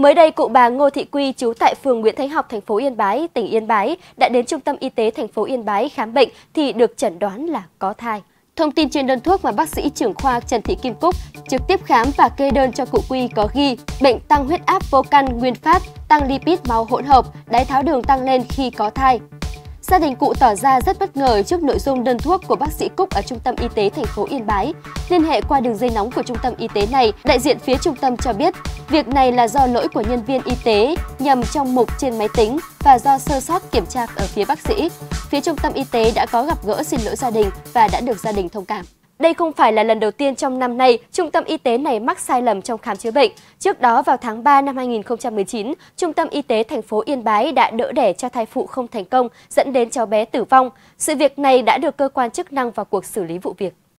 Mới đây, cụ bà Ngô Thị Quy trú tại phường Nguyễn Thái Học, thành phố Yên Bái, tỉnh Yên Bái đã đến trung tâm y tế thành phố Yên Bái khám bệnh thì được chẩn đoán là có thai. Thông tin trên đơn thuốc mà bác sĩ trưởng khoa Trần Thị Kim Phúc trực tiếp khám và kê đơn cho cụ Quy có ghi bệnh tăng huyết áp vô căn nguyên phát, tăng lipid máu hỗn hợp, đái tháo đường tăng lên khi có thai. Gia đình cụ tỏ ra rất bất ngờ trước nội dung đơn thuốc của bác sĩ Cúc ở Trung tâm Y tế thành phố Yên Bái. Liên hệ qua đường dây nóng của Trung tâm Y tế này, đại diện phía Trung tâm cho biết việc này là do lỗi của nhân viên y tế nhầm trong mục trên máy tính và do sơ sót kiểm tra ở phía bác sĩ. Phía Trung tâm Y tế đã có gặp gỡ xin lỗi gia đình và đã được gia đình thông cảm. Đây không phải là lần đầu tiên trong năm nay, Trung tâm Y tế này mắc sai lầm trong khám chữa bệnh. Trước đó vào tháng 3 năm 2019, Trung tâm Y tế thành phố Yên Bái đã đỡ đẻ cho thai phụ không thành công, dẫn đến cháu bé tử vong. Sự việc này đã được cơ quan chức năng vào cuộc xử lý vụ việc.